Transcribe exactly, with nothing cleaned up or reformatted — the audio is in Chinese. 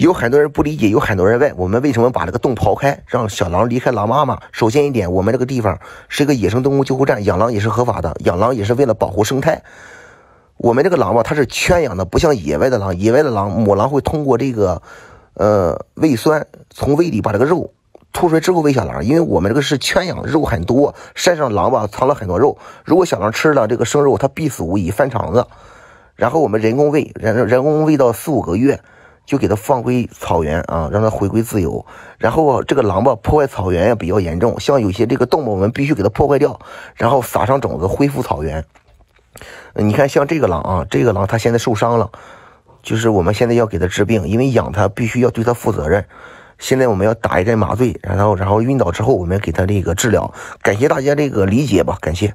有很多人不理解，有很多人问我们为什么把这个洞刨开，让小狼离开狼妈妈。首先一点，我们这个地方是一个野生动物救护站，养狼也是合法的，养狼也是为了保护生态。我们这个狼吧，它是圈养的，不像野外的狼，野外的狼母狼会通过这个呃胃酸从胃里把这个肉吐出来之后喂小狼，因为我们这个是圈养，肉很多，山上狼吧藏了很多肉，如果小狼吃了这个生肉，它必死无疑，翻肠子。然后我们人工喂，人人工喂到四五个月。就给它放归草原啊，让它回归自由。然后这个狼吧破坏草原也比较严重，像有些这个动物我们必须给它破坏掉，然后撒上种子恢复草原。嗯、你看像这个狼啊，这个狼它现在受伤了，就是我们现在要给它治病，因为养它必须要对它负责任。现在我们要打一针麻醉，然后然后晕倒之后我们给它这个治疗。感谢大家这个理解吧，感谢。